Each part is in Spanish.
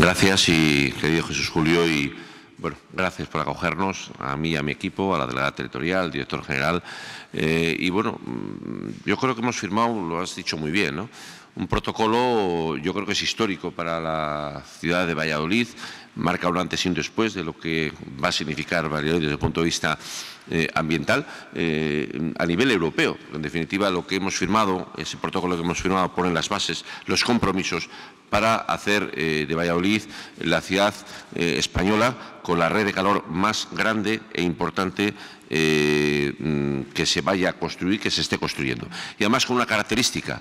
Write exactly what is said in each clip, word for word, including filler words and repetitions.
Gracias, y querido Jesús Julio, y bueno, gracias por acogernos, a mí, a mi equipo, a la delegada territorial, al director general. Eh, y bueno, yo creo que hemos firmado, lo has dicho muy bien, ¿no?, un protocolo, yo creo que es histórico para la ciudad de Valladolid, marca un antes y un después de lo que va a significar Valladolid desde el punto de vista eh, ambiental eh, a nivel europeo. En definitiva, lo que hemos firmado, ese protocolo que hemos firmado, pone las bases, los compromisos para hacer eh, de Valladolid la ciudad eh, española con la red de calor más grande e importante eh, que se vaya a construir, que se esté construyendo. Y además con una característica,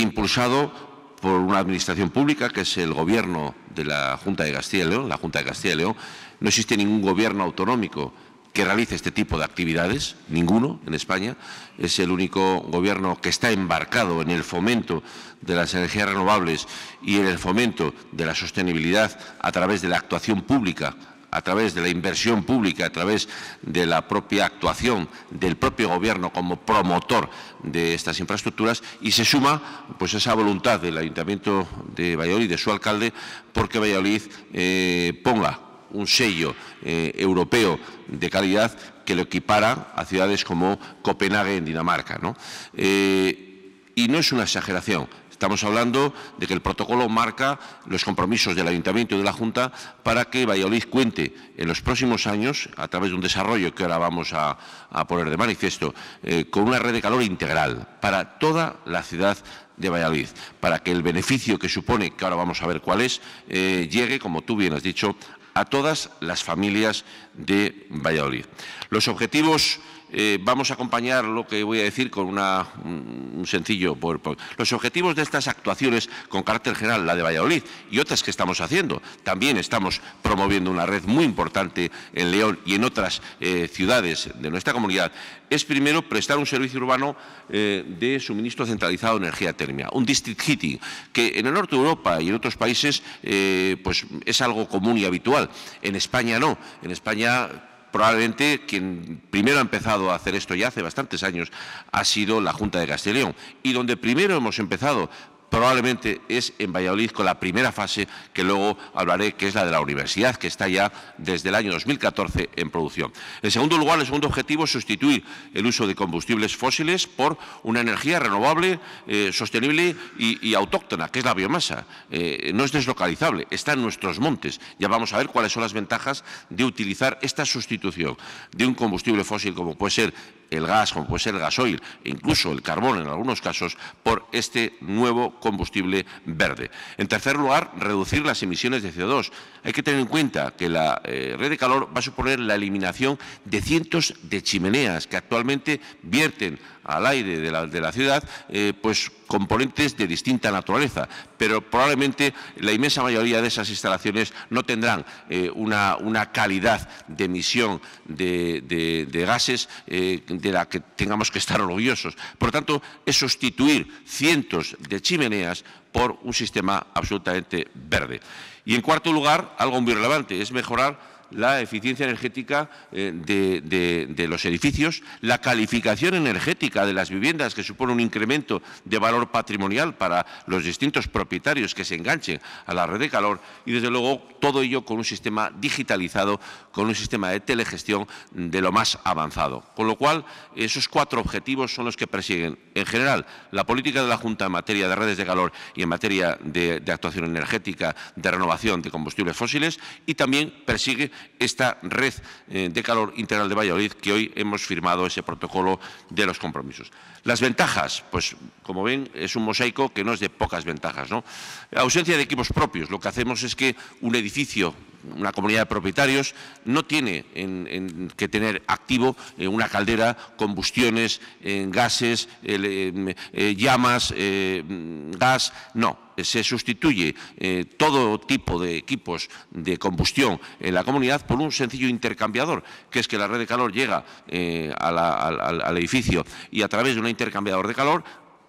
impulsado por una administración pública, que es el Gobierno de la Junta de Castilla y León. La Junta de Castilla y León, no existe ningún gobierno autonómico que realice este tipo de actividades, ninguno en España. Es el único gobierno que está embarcado en el fomento de las energías renovables y en el fomento de la sostenibilidad a través de la actuación pública, a través de la inversión pública, a través de la propia actuación del propio Gobierno como promotor de estas infraestructuras, y se suma pues esa voluntad del Ayuntamiento de Valladolid, de su alcalde, porque Valladolid eh, ponga un sello eh, europeo de calidad que lo equipara a ciudades como Copenhague en Dinamarca, ¿no? Eh, y no es una exageración. Estamos hablando de que el protocolo marca los compromisos del Ayuntamiento y de la Junta para que Valladolid cuente en los próximos años, a través de un desarrollo que ahora vamos a, a poner de manifiesto, eh, con una red de calor integral para toda la ciudad de Valladolid, para que el beneficio que supone, que ahora vamos a ver cuál es, eh, llegue, como tú bien has dicho, a todas las familias de Valladolid. Los objetivos... Eh, vamos a acompañar lo que voy a decir con una, un sencillo PowerPoint. Los objetivos de estas actuaciones con carácter general, la de Valladolid y otras que estamos haciendo. También estamos promoviendo una red muy importante en León y en otras eh, ciudades de nuestra comunidad. Es primero prestar un servicio urbano eh, de suministro centralizado de energía térmica, un district heating, que en el norte de Europa y en otros países eh, pues es algo común y habitual. En España no. En España... probablemente quien primero ha empezado a hacer esto ya hace bastantes años ha sido la Junta de Castilla y León, y donde primero hemos empezado probablemente es en Valladolid con la primera fase, que luego hablaré, que es la de la universidad, que está ya desde el año dos mil catorce en producción. En segundo lugar, el segundo objetivo es sustituir el uso de combustibles fósiles por una energía renovable, eh, sostenible y, y autóctona, que es la biomasa. Eh, no es deslocalizable, está en nuestros montes. Ya vamos a ver cuáles son las ventajas de utilizar esta sustitución de un combustible fósil como puede ser el gas, como puede ser el gasoil, e incluso el carbón en algunos casos, por este nuevo combustible verde. En tercer lugar, reducir las emisiones de C O dos. Hay que tener en cuenta que la eh, red de calor va a suponer la eliminación de cientos de chimeneas que actualmente vierten al aire de la, de la ciudad eh, pues componentes de distinta naturaleza, pero probablemente la inmensa mayoría de esas instalaciones no tendrán eh, una, una calidad de emisión de, de, de gases eh, de la que tengamos que estar orgullosos. Por lo tanto, es sustituir cientos de chimeneas por un sistema absolutamente verde. Y en cuarto lugar, algo muy relevante, es mejorar la eficiencia energética eh, de, de, de los edificios, la calificación energética de las viviendas, que supone un incremento de valor patrimonial para los distintos propietarios que se enganchen a la red de calor, y desde luego todo ello con un sistema digitalizado, con un sistema de telegestión de lo más avanzado. Con lo cual, esos cuatro objetivos son los que persiguen, en general, la política de la Junta en materia de redes de calor y en materia de, de actuación energética, de renovación de combustibles fósiles, y también persigue esta red de calor integral de Valladolid, que hoy hemos firmado ese protocolo de los compromisos. Las ventajas, pues como ven, es un mosaico que no es de pocas ventajas, ¿no? Ausencia de equipos propios. Lo que hacemos es que un edificio, una comunidad de propietarios, no tiene en, en que tener activo eh, una caldera, combustiones, eh, gases, eh, eh, llamas, eh, gas, no. Se sustituye eh, todo tipo de equipos de combustión en la comunidad por un sencillo intercambiador, que es que la red de calor llega eh, a la, al, al edificio y a través de un intercambiador de calor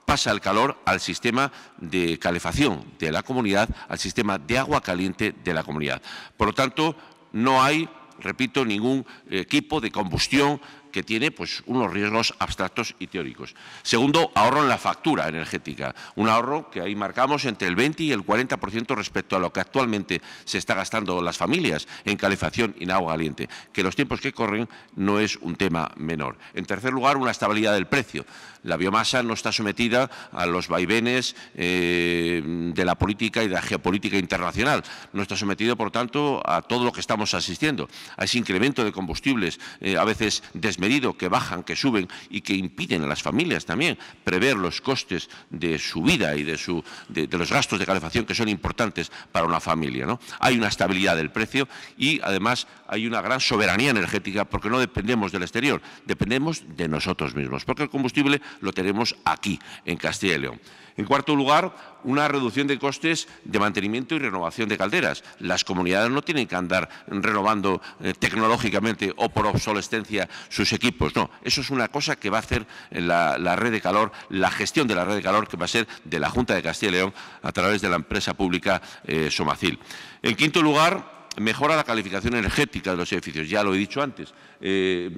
pasa el calor al sistema de calefacción de la comunidad, al sistema de agua caliente de la comunidad. Por lo tanto, no hay, repito, ningún equipo de combustión que tiene pues unos riesgos abstractos y teóricos. Segundo, ahorro en la factura energética, un ahorro que ahí marcamos entre el veinte y el cuarenta por ciento respecto a lo que actualmente se está gastando las familias en calefacción y en agua caliente, que los tiempos que corren no es un tema menor. En tercer lugar, una estabilidad del precio. La biomasa no está sometida a los vaivenes eh, de la política y de la geopolítica internacional, no está sometido, por tanto, a todo lo que estamos asistiendo, a ese incremento de combustibles, eh, a veces desmedidos, medido, que bajan, que suben y que impiden a las familias también prever los costes de su vida y de, su, de, de los gastos de calefacción que son importantes para una familia, ¿no? Hay una estabilidad del precio y además hay una gran soberanía energética porque no dependemos del exterior, dependemos de nosotros mismos, porque el combustible lo tenemos aquí, en Castilla y León. En cuarto lugar, una reducción de costes de mantenimiento y renovación de calderas. Las comunidades no tienen que andar renovando eh, tecnológicamente o por obsolescencia sus equipos. No, eso es una cosa que va a hacer la, la red de calor, la gestión de la red de calor, que va a ser de la Junta de Castilla y León a través de la empresa pública eh, Somacyl. En quinto lugar, mejora la calificación energética de los edificios. Ya lo he dicho antes, eh,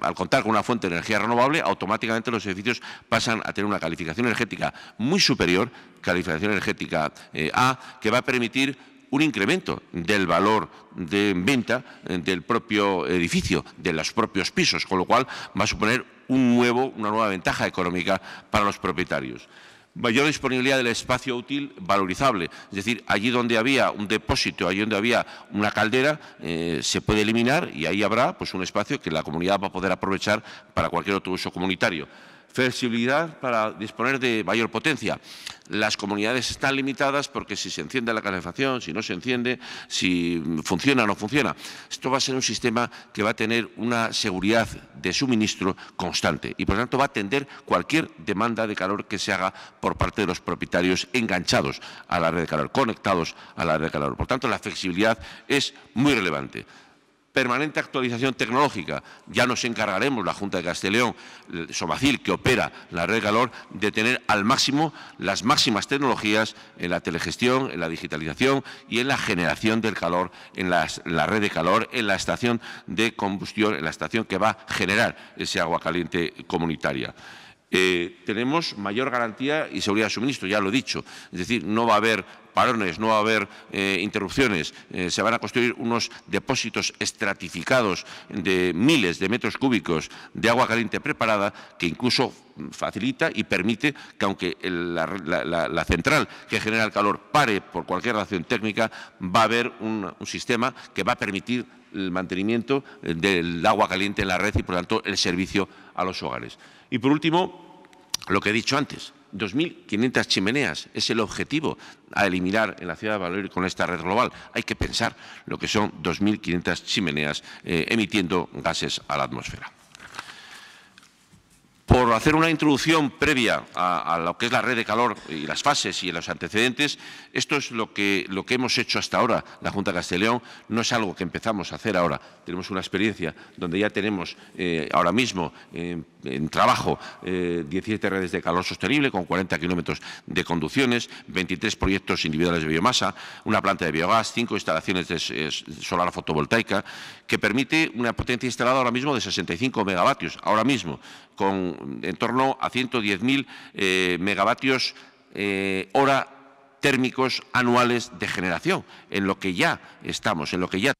al contar con una fuente de energía renovable, automáticamente los edificios pasan a tener una calificación energética muy superior, calificación energética eh, A, que va a permitir un incremento del valor de venta del propio edificio, de los propios pisos, con lo cual va a suponer un nuevo, una nueva ventaja económica para los propietarios. Mayor disponibilidad del espacio útil valorizable, es decir, allí donde había un depósito, allí donde había una caldera, eh, se puede eliminar y ahí habrá pues un espacio que la comunidad va a poder aprovechar para cualquier otro uso comunitario. Flexibilidad para disponer de mayor potencia. Las comunidades están limitadas porque si se enciende la calefacción, si no se enciende, si funciona o no funciona. Esto va a ser un sistema que va a tener una seguridad de suministro constante y, por tanto, va a atender cualquier demanda de calor que se haga por parte de los propietarios enganchados a la red de calor, conectados a la red de calor. Por tanto, la flexibilidad es muy relevante. Permanente actualización tecnológica. Ya nos encargaremos, la Junta de Castilla y León, Somacyl, que opera la red de calor, de tener al máximo las máximas tecnologías en la telegestión, en la digitalización y en la generación del calor, en las, la red de calor, en la estación de combustión, en la estación que va a generar ese agua caliente comunitaria. Eh, tenemos mayor garantía y seguridad de suministro, ya lo he dicho, es decir, no va a haber parones, no va a haber eh, interrupciones, eh, se van a construir unos depósitos estratificados de miles de metros cúbicos de agua caliente preparada que incluso facilita y permite que aunque el, la, la, la central que genera el calor pare por cualquier razón técnica, va a haber un, un sistema que va a permitir el mantenimiento del agua caliente en la red y por tanto el servicio a los hogares. Y por último, lo que he dicho antes, dos mil quinientas chimeneas es el objetivo a eliminar en la ciudad de Valladolid con esta red global. Hay que pensar lo que son dos mil quinientas chimeneas eh, emitiendo gases a la atmósfera. Por hacer una introducción previa a, a lo que es la red de calor y las fases y los antecedentes, esto es lo que, lo que hemos hecho hasta ahora la Junta de Castilla y León, no es algo que empezamos a hacer ahora. Tenemos una experiencia donde ya tenemos eh, ahora mismo eh, en trabajo eh, diecisiete redes de calor sostenible con cuarenta kilómetros de conducciones, veintitrés proyectos individuales de biomasa, una planta de biogás, cinco instalaciones de, de solar fotovoltaica, que permite una potencia instalada ahora mismo de sesenta y cinco megavatios, ahora mismo, con en torno a ciento diez mil eh, megavatios eh, hora térmicos anuales de generación, en lo que ya estamos, en lo que ya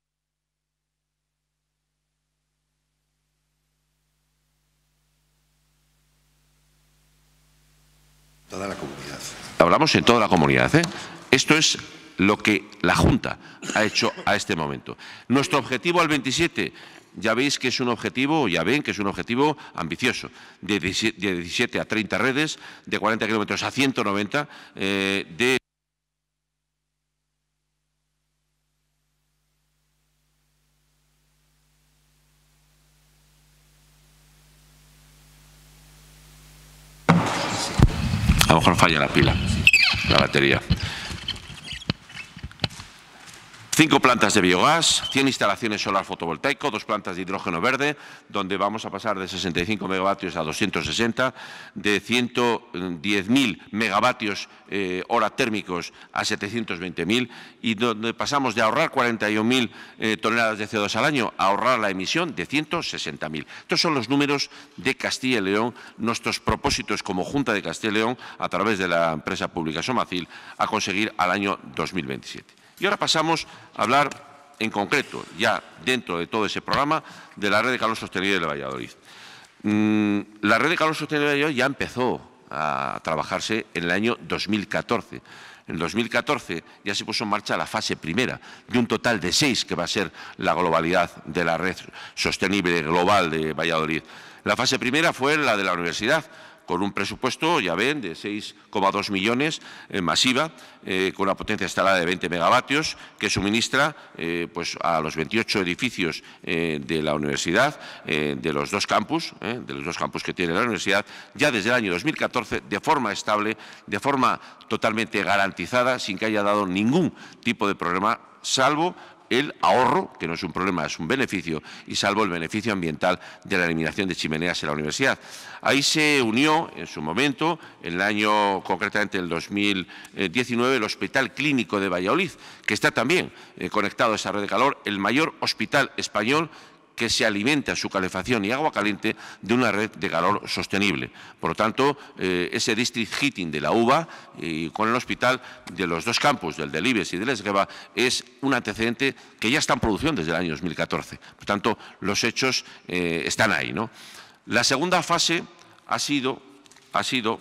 toda la comunidad. Hablamos en toda la comunidad, ¿eh? Esto es lo que la Junta ha hecho a este momento. Nuestro objetivo al veintisiete. Ya veis que es un objetivo, ya ven que es un objetivo ambicioso, de diecisiete a treinta redes, de cuarenta kilómetros a ciento noventa, eh, de a lo mejor falla la pila, la batería. Cinco plantas de biogás, cien instalaciones solar fotovoltaico, dos plantas de hidrógeno verde, donde vamos a pasar de sesenta y cinco megavatios a doscientos sesenta, de ciento diez mil megavatios eh, hora térmicos a setecientos veinte mil, y donde pasamos de ahorrar cuarenta y un mil eh, toneladas de C O dos al año a ahorrar la emisión de ciento sesenta mil. Estos son los números de Castilla y León, nuestros propósitos como Junta de Castilla y León, a través de la empresa pública Somacyl, a conseguir al año dos mil veintisiete. Y ahora pasamos a hablar en concreto, ya dentro de todo ese programa, de la Red de Calor Sostenible de Valladolid. La Red de Calor Sostenible de Valladolid ya empezó a trabajarse en el año dos mil catorce. En dos mil catorce ya se puso en marcha la fase primera, de un total de seis que va a ser la globalidad de la Red Sostenible Global de Valladolid. La fase primera fue la de la universidad, con un presupuesto, ya ven, de seis coma dos millones, eh, masiva, eh, con una potencia instalada de veinte megavatios, que suministra eh, pues a los veintiocho edificios eh, de la universidad, eh, de los dos campus, eh, de los dos campus que tiene la universidad, ya desde el año dos mil catorce, de forma estable, de forma totalmente garantizada, sin que haya dado ningún tipo de problema, salvo el ahorro, que no es un problema, es un beneficio, y salvo el beneficio ambiental de la eliminación de chimeneas en la universidad. Ahí se unió, en su momento, en el año, concretamente el dos mil diecinueve, el Hospital Clínico de Valladolid, que está también eh, conectado a esa red de calor, el mayor hospital español que se alimenta su calefacción y agua caliente de una red de calor sostenible. Por lo tanto, eh, ese district heating de la U V A y con el hospital de los dos campus, del del Ibes y del Esgueva, es un antecedente que ya está en producción desde el año dos mil catorce. Por tanto, los hechos eh, están ahí, ¿no? La segunda fase ha sido, ha sido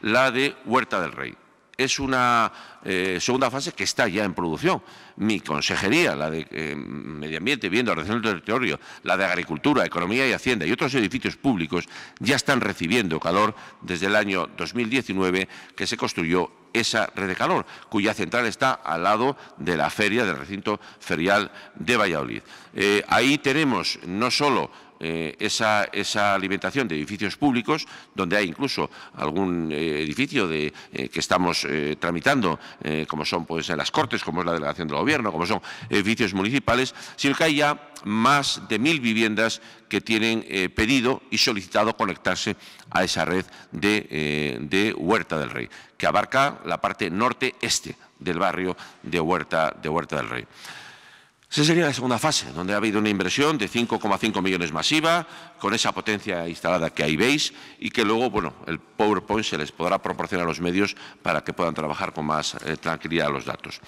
la de Huerta del Rey. Es una eh, segunda fase que está ya en producción. Mi consejería, la de eh, Medio Ambiente, Vivienda, Recinto del Territorio, la de Agricultura, Economía y Hacienda y otros edificios públicos ya están recibiendo calor desde el año dos mil diecinueve, que se construyó esa red de calor, cuya central está al lado de la feria, del recinto ferial de Valladolid. Eh, ahí tenemos no solo Eh, esa, esa alimentación de edificios públicos, donde hay incluso algún eh, edificio de, eh, que estamos eh, tramitando, eh, como son pues, en las Cortes, como es la delegación del Gobierno, como son edificios municipales, sino que hay ya más de mil viviendas que tienen eh, pedido y solicitado conectarse a esa red de, eh, de Huerta del Rey, que abarca la parte norte-este del barrio de Huerta, de Huerta del Rey. Esa sería la segunda fase, donde ha habido una inversión de cinco coma cinco millones masiva, con esa potencia instalada que ahí veis, y que luego, bueno, el PowerPoint se les podrá proporcionar a los medios para que puedan trabajar con más eh, tranquilidad los datos.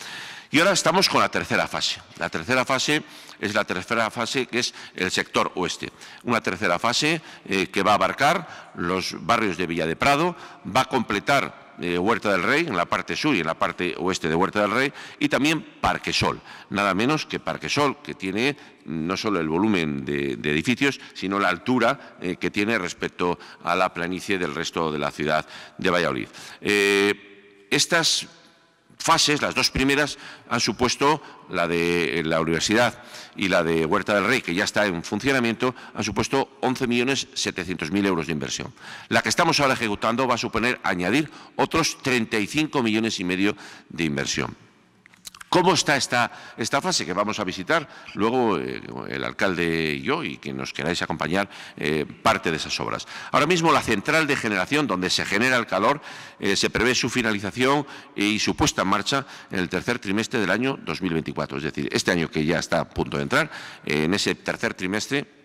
Y ahora estamos con la tercera fase. La tercera fase es la tercera fase que es el sector oeste. Una tercera fase eh, que va a abarcar los barrios de Villa de Prado, va a completar eh, Huerta del Rey en la parte sur y en la parte oeste de Huerta del Rey, y también Parquesol. Nada menos que Parquesol, que tiene no solo el volumen de, de edificios, sino la altura eh, que tiene respecto a la planicie del resto de la ciudad de Valladolid. Eh, estas fases, las dos primeras, han supuesto, la de la universidad y la de Huerta del Rey, que ya está en funcionamiento, han supuesto once millones setecientos mil euros de inversión. La que estamos ahora ejecutando va a suponer añadir otros treinta y cinco millones y medio de inversión. ¿Cómo está esta, esta fase que vamos a visitar? Luego eh, el alcalde y yo, y que nos queráis acompañar, eh, parte de esas obras. Ahora mismo la central de generación, donde se genera el calor, eh, se prevé su finalización y su puesta en marcha en el tercer trimestre del año dos mil veinticuatro. Es decir, este año que ya está a punto de entrar, eh, en ese tercer trimestre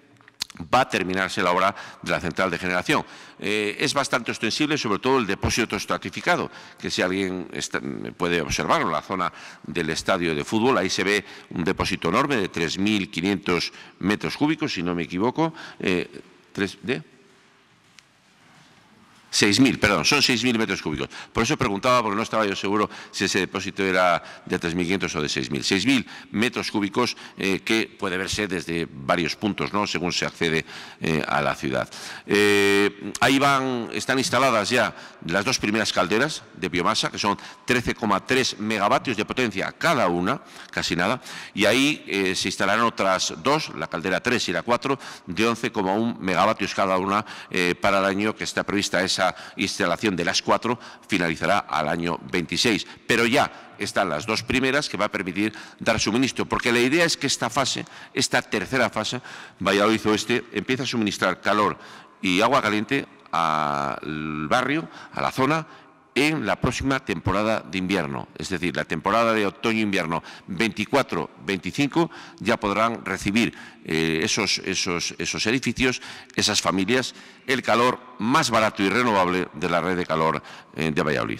va a terminarse la obra de la central de generación. Eh, es bastante ostensible, sobre todo el depósito estratificado, que si alguien está, puede observarlo, en la zona del estadio de fútbol, ahí se ve un depósito enorme de tres mil quinientos metros cúbicos, si no me equivoco, eh, seis mil, perdón, son seis mil metros cúbicos. Por eso preguntaba, porque no estaba yo seguro si ese depósito era de tres mil quinientos o de seis mil. seis mil metros cúbicos eh, que puede verse desde varios puntos, ¿no?, según se accede eh, a la ciudad. Eh, ahí van, están instaladas ya las dos primeras calderas de biomasa, que son trece coma tres megavatios de potencia cada una, casi nada, y ahí eh, se instalarán otras dos, la caldera tres y la cuatro, de once coma uno megavatios cada una eh, para el año que está prevista esa esa instalación de las cuatro finalizará al año veintiséis. Pero ya están las dos primeras que va a permitir dar suministro, porque la idea es que esta fase, esta tercera fase, Valladolid Oeste, empieza a suministrar calor y agua caliente al barrio, a la zona, en la próxima temporada de invierno, es decir, la temporada de otoño-invierno veinticuatro veinticinco ya podrán recibir eh, esos, esos, esos edificios, esas familias, el calor más barato y renovable de la red de calor eh, de Valladolid.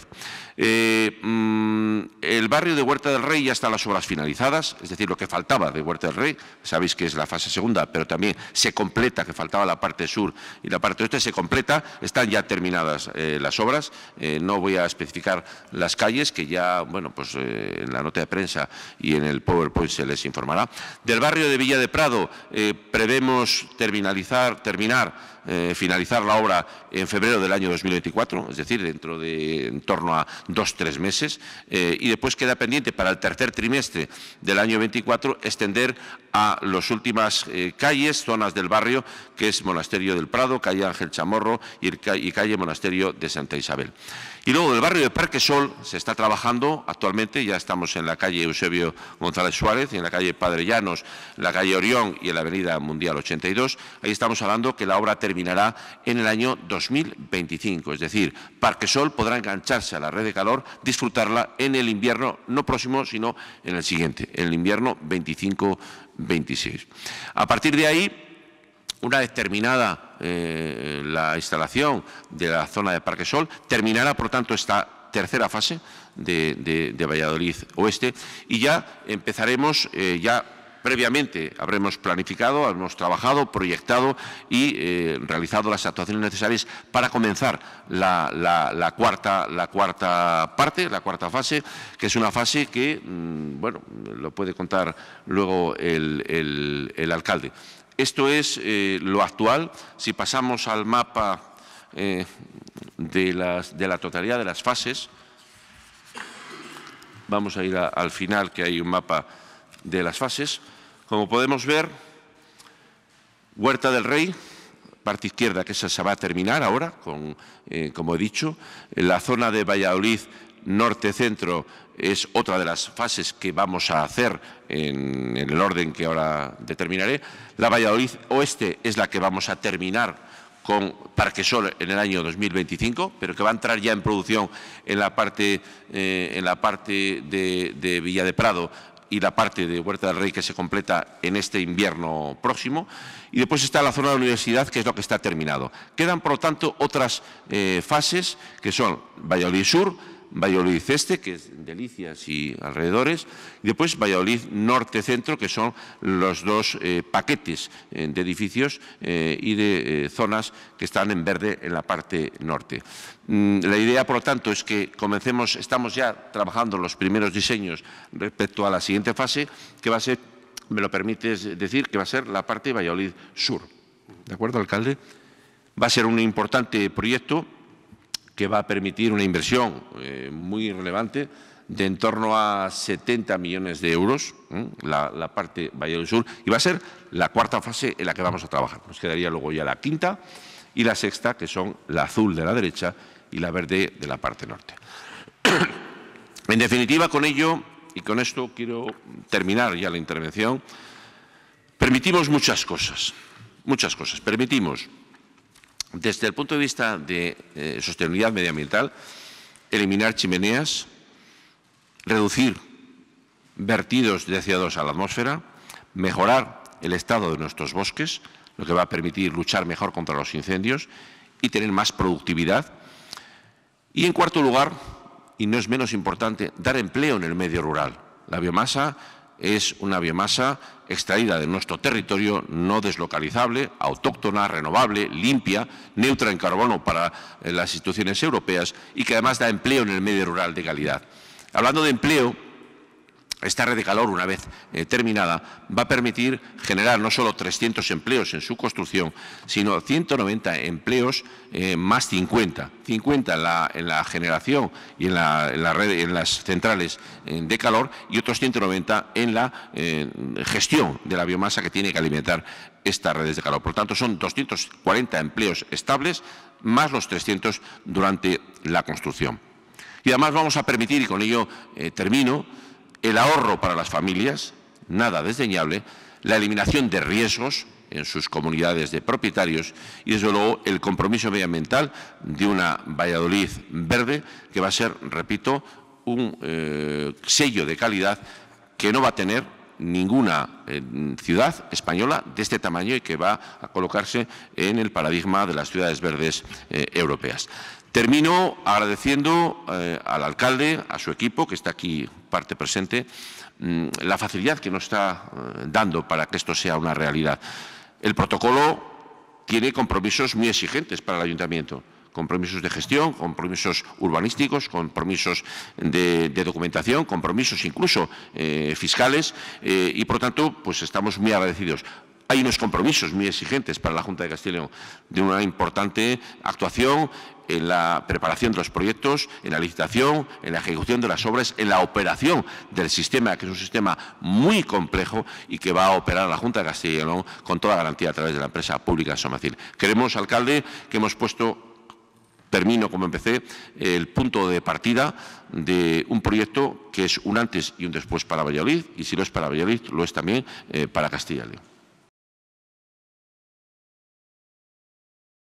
Eh, mmm, el barrio de Huerta del Rey ya están las obras finalizadas, es decir, lo que faltaba de Huerta del Rey, sabéis que es la fase segunda, pero también se completa, que faltaba la parte sur y la parte oeste, se completa, están ya terminadas eh, las obras, eh, no voy voy a especificar las calles, que ya, bueno, pues eh, en la nota de prensa y en el PowerPoint se les informará. Del barrio de Villa de Prado eh, prevemos terminalizar, terminar Eh, finalizar la obra en febrero del año dos mil veinticuatro, es decir, dentro de en torno a dos tres meses, eh, y después queda pendiente para el tercer trimestre del año veinticuatro extender a las últimas eh, calles, zonas del barrio, que es Monasterio del Prado, Calle Ángel Chamorro y, el, y Calle Monasterio de Santa Isabel. Y luego del barrio de Parquesol se está trabajando actualmente, ya estamos en la calle Eusebio González Suárez, y en la calle Padre Llanos, la calle Orión y en la Avenida Mundial ochenta y dos, ahí estamos hablando que la obra termina terminará en el año dos mil veinticinco, es decir, Parquesol podrá engancharse a la red de calor, disfrutarla en el invierno, no próximo, sino en el siguiente, en el invierno veinticinco veintiséis. A partir de ahí, una vez terminada eh, la instalación de la zona de Parquesol, terminará, por tanto, esta tercera fase de, de, de Valladolid Oeste y ya empezaremos, eh, ya previamente habremos planificado, habremos trabajado, proyectado y eh, realizado las actuaciones necesarias para comenzar la, la, la, cuarta, la cuarta parte, la cuarta fase, que es una fase que, mmm, bueno, lo puede contar luego el, el, el alcalde. Esto es eh, lo actual. Si pasamos al mapa eh, de, las, de la totalidad de las fases, vamos a ir a, al final, que hay un mapa de las fases. Como podemos ver, Huerta del Rey, parte izquierda, que esa se va a terminar ahora, con, eh, como he dicho. La zona de Valladolid norte-centro es otra de las fases que vamos a hacer en, en el orden que ahora determinaré. La Valladolid oeste es la que vamos a terminar con Parquesol en el año dos mil veinticinco, pero que va a entrar ya en producción en la parte, eh, en la parte de, de Villa de Prado y la parte de Huerta del Rey, que se completa en este invierno próximo. Y después está la zona de la universidad, que es lo que está terminado. Quedan, por lo tanto, otras eh, fases, que son Valladolid Sur, Valladolid Este, que es Delicias y alrededores, y después Valladolid Norte-Centro, que son los dos eh, paquetes eh, de edificios eh, y de eh, zonas que están en verde en la parte norte. Mm, la idea, por lo tanto, es que comencemos, estamos ya trabajando los primeros diseños respecto a la siguiente fase, que va a ser, me lo permites decir, que va a ser la parte de Valladolid Sur. ¿De acuerdo, alcalde? Va a ser un importante proyecto que va a permitir una inversión eh, muy relevante de en torno a setenta millones de euros, ¿eh? la, la parte Valladolid Sur, y va a ser la cuarta fase en la que vamos a trabajar. Nos quedaría luego ya la quinta y la sexta, que son la azul de la derecha y la verde de la parte norte. En definitiva, con ello, y con esto quiero terminar ya la intervención, permitimos muchas cosas, muchas cosas, permitimos… Desde el punto de vista de eh, sostenibilidad medioambiental, eliminar chimeneas, reducir vertidos de C O dos a la atmósfera, mejorar el estado de nuestros bosques, lo que va a permitir luchar mejor contra los incendios y tener más productividad. Y, en cuarto lugar, y no es menos importante, dar empleo en el medio rural. La biomasa es una biomasa extraída de nuestro territorio, no deslocalizable, autóctona, renovable, limpia, neutra en carbono para las instituciones europeas y que además da empleo en el medio rural de calidad. Hablando de empleo, esta red de calor, una vez eh, terminada, va a permitir generar no solo trescientos empleos en su construcción, sino ciento noventa empleos eh, más cincuenta, cincuenta en la, en la generación y en, la, en, la red, en las centrales eh, de calor y otros ciento noventa en la eh, gestión de la biomasa que tiene que alimentar estas redes de calor. Por tanto, son doscientos cuarenta empleos estables más los trescientos durante la construcción. Y además vamos a permitir, y con ello eh, termino, el ahorro para las familias, nada desdeñable, la eliminación de riesgos en sus comunidades de propietarios y, desde luego, el compromiso medioambiental de una Valladolid verde que va a ser, repito, un eh, sello de calidad que no va a tener ninguna eh, ciudad española de este tamaño y que va a colocarse en el paradigma de las ciudades verdes eh, europeas. Termino agradeciendo eh, al alcalde, a su equipo, que está aquí parte presente, la facilidad que nos está dando para que esto sea una realidad. El protocolo tiene compromisos muy exigentes para el ayuntamiento, compromisos de gestión, compromisos urbanísticos, compromisos de, de documentación, compromisos incluso eh, fiscales eh, y, por tanto, pues estamos muy agradecidos. Hay unos compromisos muy exigentes para la Junta de Castilla y León, de una importante actuación en la preparación de los proyectos, en la licitación, en la ejecución de las obras, en la operación del sistema, que es un sistema muy complejo y que va a operar la Junta de Castilla y León con toda garantía a través de la empresa pública Somacyl. Queremos, alcalde, que hemos puesto, termino como empecé, el punto de partida de un proyecto que es un antes y un después para Valladolid, y si lo es para Valladolid, lo es también eh, para Castilla y León.